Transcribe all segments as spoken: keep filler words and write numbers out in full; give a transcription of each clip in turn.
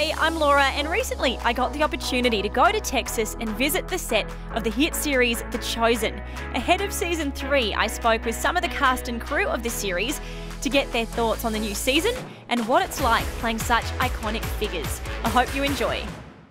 G'day, I'm Laura, and recently I got the opportunity to go to Texas and visit the set of the hit series The Chosen. Ahead of season three, I spoke with some of the cast and crew of the series to get their thoughts on the new season and what it's like playing such iconic figures. I hope you enjoy.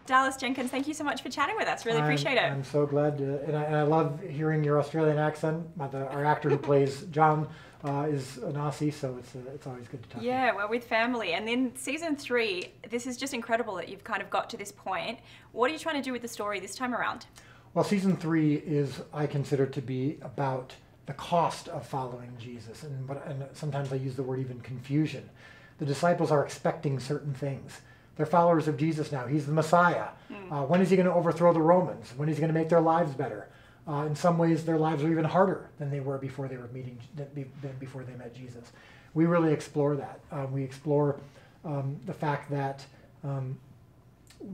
Dallas Jenkins, thank you so much for chatting with us. Really I'm, appreciate it. I'm so glad, to, and, I, and I love hearing your Australian accent. Our actor who plays John uh, is an Aussie, so it's uh, it's always good to talk. Yeah, to well, with family, and then season three. This is just incredible that you've kind of got to this point. What are you trying to do with the story this time around? Well, season three is I consider to be about the cost of following Jesus, and what, and sometimes I use the word even confusion. The disciples are expecting certain things. They're followers of Jesus now. He's the Messiah. Mm. Uh, when is he going to overthrow the Romans? When is he going to make their lives better? Uh, in some ways, their lives are even harder than they were before they were meeting, than before they met Jesus. We really explore that. Uh, we explore um, the fact that um,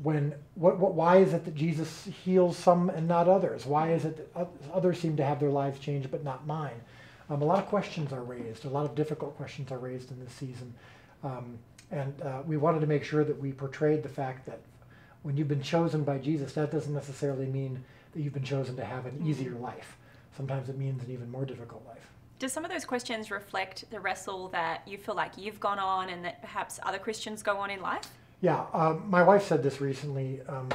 when what, what why is it that Jesus heals some and not others? Why is it that others seem to have their lives changed but not mine? Um, a lot of questions are raised. A lot of difficult questions are raised in this season. Um, And uh, we wanted to make sure that we portrayed the fact that when you've been chosen by Jesus, that doesn't necessarily mean that you've been chosen to have an easier life. Sometimes it means an even more difficult life. Does some of those questions reflect the wrestle that you feel like you've gone on and that perhaps other Christians go on in life? Yeah, um, my wife said this recently, um,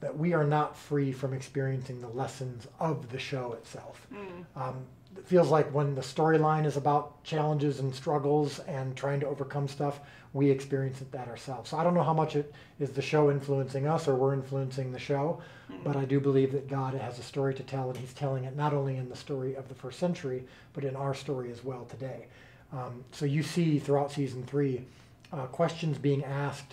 that we are not free from experiencing the lessons of the show itself. Mm. Um, It feels like when the storyline is about challenges and struggles and trying to overcome stuff, we experience that ourselves. So I don't know how much it is the show influencing us or we're influencing the show, mm-hmm. but I do believe that God has a story to tell, and he's telling it not only in the story of the first century, but in our story as well today. Um, so you see throughout season three, uh, questions being asked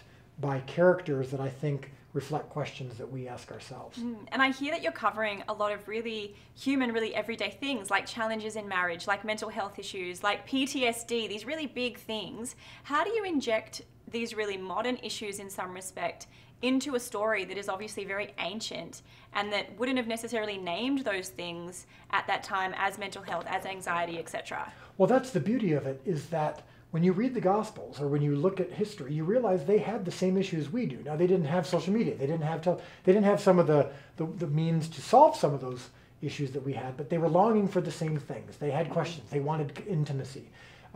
by characters that I think reflect questions that we ask ourselves. Mm, and I hear that you're covering a lot of really human, really everyday things, like challenges in marriage, like mental health issues, like P T S D, these really big things. How do you inject these really modern issues in some respect into a story that is obviously very ancient and that wouldn't have necessarily named those things at that time as mental health, as anxiety, et cetera? Well, that's the beauty of it, is that when you read the Gospels or when you look at history, you realize they had the same issues we do. Now, they didn't have social media. They didn't have, tele they didn't have some of the, the, the means to solve some of those issues that we had, but they were longing for the same things. They had questions. They wanted intimacy.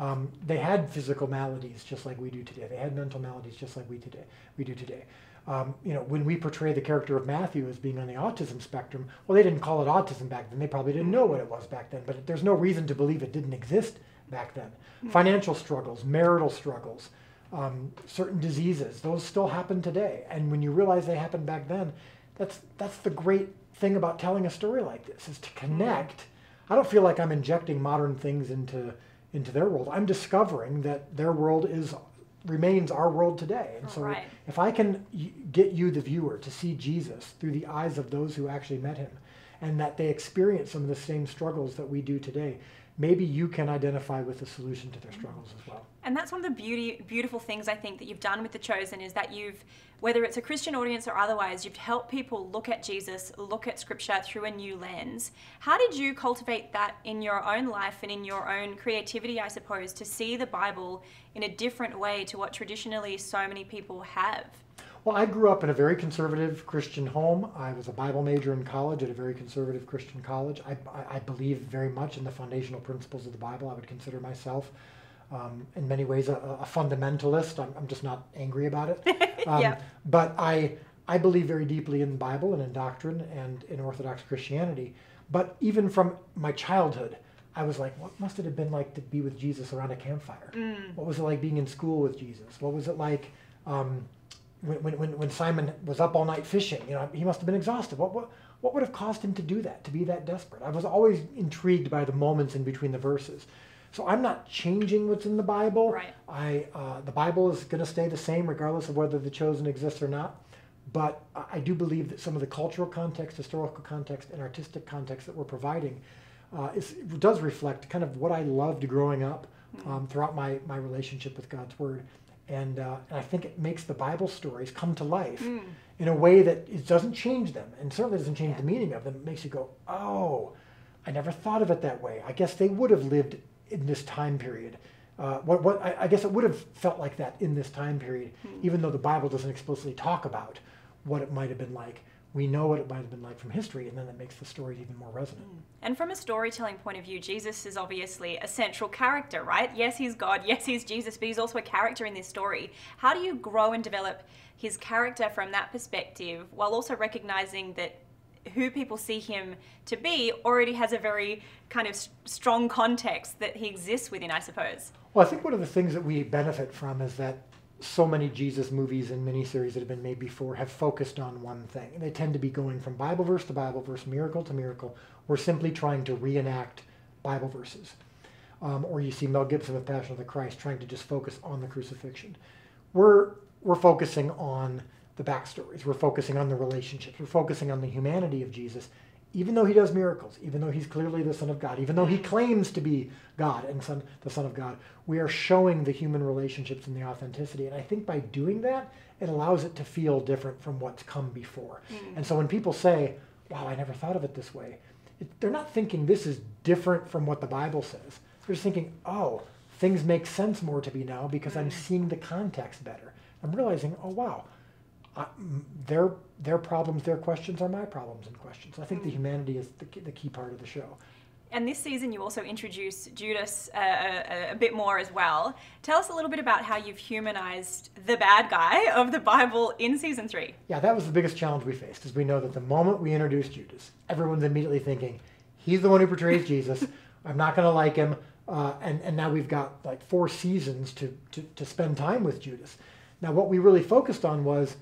Um, they had physical maladies just like we do today. They had mental maladies just like we, today, we do today. Um, you know, when we portray the character of Matthew as being on the autism spectrum, well, they didn't call it autism back then. They probably didn't know what it was back then, but there's no reason to believe it didn't exist back then. Mm-hmm. Financial struggles, marital struggles, um, certain diseases, those still happen today. And when you realize they happened back then, that's, that's the great thing about telling a story like this, is to connect. Mm-hmm. I don't feel like I'm injecting modern things into, into their world. I'm discovering that their world is, remains our world today. And so right. if I can get you, the viewer, to see Jesus through the eyes of those who actually met him, and that they experience some of the same struggles that we do today, maybe you can identify with the solution to their struggles as well. And that's one of the beauty, beautiful things I think that you've done with The Chosen, is that you've, whether it's a Christian audience or otherwise, you've helped people look at Jesus, look at Scripture through a new lens. How did you cultivate that in your own life and in your own creativity, I suppose, to see the Bible in a different way to what traditionally so many people have? Well, I grew up in a very conservative Christian home. I was a Bible major in college at a very conservative Christian college. I, I, I believe very much in the foundational principles of the Bible. I would consider myself, um, in many ways, a, a fundamentalist. I'm, I'm just not angry about it. Um, yeah. But I, I believe very deeply in the Bible and in doctrine and in Orthodox Christianity. But even from my childhood, I was like, what must it have been like to be with Jesus around a campfire? Mm. What was it like being in school with Jesus? What was it like... Um, When, when, when Simon was up all night fishing, you know, he must have been exhausted. What, what, what would have caused him to do that, to be that desperate? I was always intrigued by the moments in between the verses. So I'm not changing what's in the Bible. Right. I, uh, the Bible is going to stay the same regardless of whether The Chosen exists or not. But I do believe that some of the cultural context, historical context, and artistic context that we're providing uh, is, does reflect kind of what I loved growing up um, throughout my, my relationship with God's Word. And, uh, and I think it makes the Bible stories come to life mm. in a way that it doesn't change them, and certainly doesn't change yeah. the meaning of them. It makes you go, oh, I never thought of it that way. I guess they would have lived in this time period. Uh, what, what I, I guess it would have felt like that in this time period, mm-hmm. even though the Bible doesn't explicitly talk about what it might have been like. We know what it might have been like from history, and then that makes the stories even more resonant. And from a storytelling point of view, Jesus is obviously a central character, right? Yes, he's God, yes, he's Jesus, but he's also a character in this story. How do you grow and develop his character from that perspective, while also recognizing that who people see him to be already has a very kind of strong context that he exists within, I suppose? Well, I think one of the things that we benefit from is that so many Jesus movies and miniseries that have been made before have focused on one thing. They tend to be going from Bible verse to Bible verse, miracle to miracle, or simply trying to reenact Bible verses. Um, or you see Mel Gibson with Passion of the Christ trying to just focus on the crucifixion. We're, we're focusing on the backstories. We're focusing on the relationships. We're focusing on the humanity of Jesus, even though he does miracles, even though he's clearly the Son of God, even though he claims to be God and son, the Son of God. We are showing the human relationships and the authenticity. And I think by doing that, it allows it to feel different from what's come before. Mm. And so when people say, wow, I never thought of it this way, it, they're not thinking this is different from what the Bible says. They're just thinking, oh, things make sense more to me now because mm. I'm seeing the context better. I'm realizing, oh, wow. Uh, their, their problems, their questions are my problems and questions. I think mm. the humanity is the key, the key part of the show. And this season you also introduce Judas uh, a, a bit more as well. Tell us a little bit about how you've humanized the bad guy of the Bible in season three. Yeah, that was the biggest challenge we faced, is we know that the moment we introduce Judas, everyone's immediately thinking, he's the one who portrays Jesus, I'm not going to like him, uh, and, and now we've got like four seasons to, to, to spend time with Judas. Now what we really focused on was,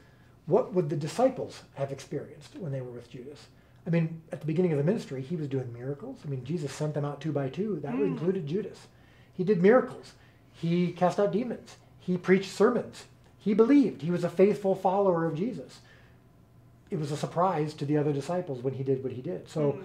what would the disciples have experienced when they were with Judas? I mean, at the beginning of the ministry, he was doing miracles. I mean, Jesus sent them out two by two. That mm. included Judas. He did miracles. He cast out demons. He preached sermons. He believed. He was a faithful follower of Jesus. It was a surprise to the other disciples when he did what he did. So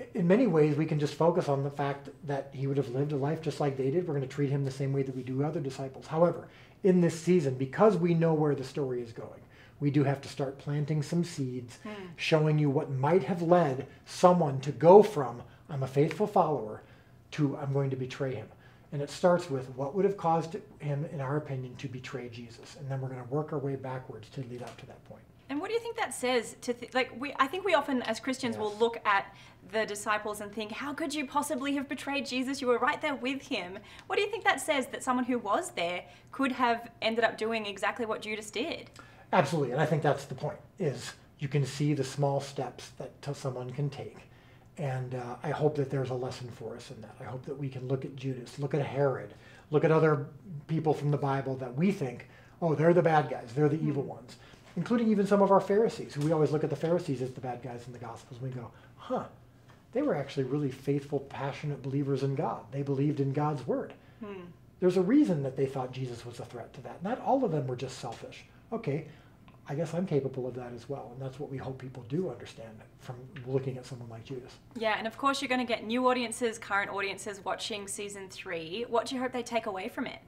mm. in many ways, we can just focus on the fact that he would have lived a life just like they did. We're going to treat him the same way that we do other disciples. However, in this season, because we know where the story is going, we do have to start planting some seeds, mm. showing you what might have led someone to go from, I'm a faithful follower, to I'm going to betray him. And it starts with what would have caused him, in our opinion, to betray Jesus. And then we're going to work our way backwards to lead up to that point. And what do you think that says to, th like, we, I think we often, as Christians, yes. will look at the disciples and think, how could you possibly have betrayed Jesus? You were right there with him. What do you think that says, that someone who was there could have ended up doing exactly what Judas did? Absolutely, and I think that's the point, is you can see the small steps that someone can take. And uh, I hope that there's a lesson for us in that. I hope that we can look at Judas, look at Herod, look at other people from the Bible that we think, oh, they're the bad guys, they're the mm-hmm. evil ones, including even some of our Pharisees, who we always look at the Pharisees as the bad guys in the Gospels. And we go, huh, they were actually really faithful, passionate believers in God. They believed in God's word. Mm. There's a reason that they thought Jesus was a threat to that. Not all of them were just selfish. Okay, I guess I'm capable of that as well. And that's what we hope people do understand from looking at someone like Judas. Yeah, and of course you're going to get new audiences, current audiences watching season three. What do you hope they take away from it?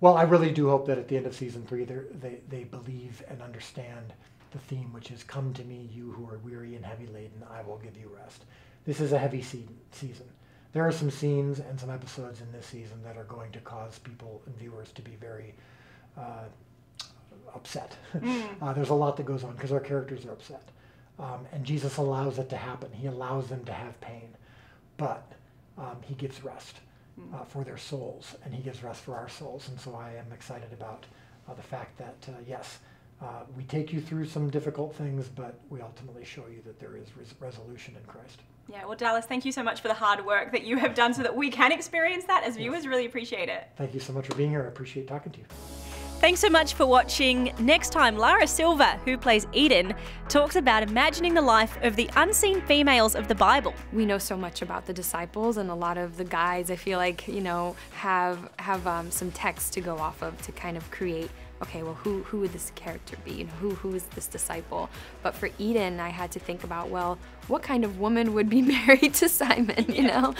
Well, I really do hope that at the end of season three, they, they believe and understand the theme, which is, come to me, you who are weary and heavy laden, I will give you rest. This is a heavy season. There are some scenes and some episodes in this season that are going to cause people and viewers to be very... Uh, upset. Uh, there's a lot that goes on because our characters are upset. Um, and Jesus allows it to happen. He allows them to have pain. But um, he gives rest uh, for their souls, and he gives rest for our souls. And so I am excited about uh, the fact that, uh, yes, uh, we take you through some difficult things, but we ultimately show you that there is res resolution in Christ. Yeah, well, Dallas, thank you so much for the hard work that you have done so that we can experience that as viewers. Yes. Really appreciate it. Thank you so much for being here. I appreciate talking to you. Thanks so much for watching. Next time, Lara Silva, who plays Eden, talks about imagining the life of the unseen females of the Bible. We know so much about the disciples, and a lot of the guys, I feel like, you know, have have um, some texts to go off of to kind of create, okay, well, who, who would this character be? You know, who, who is this disciple? But for Eden, I had to think about, well, what kind of woman would be married to Simon, you yeah. know?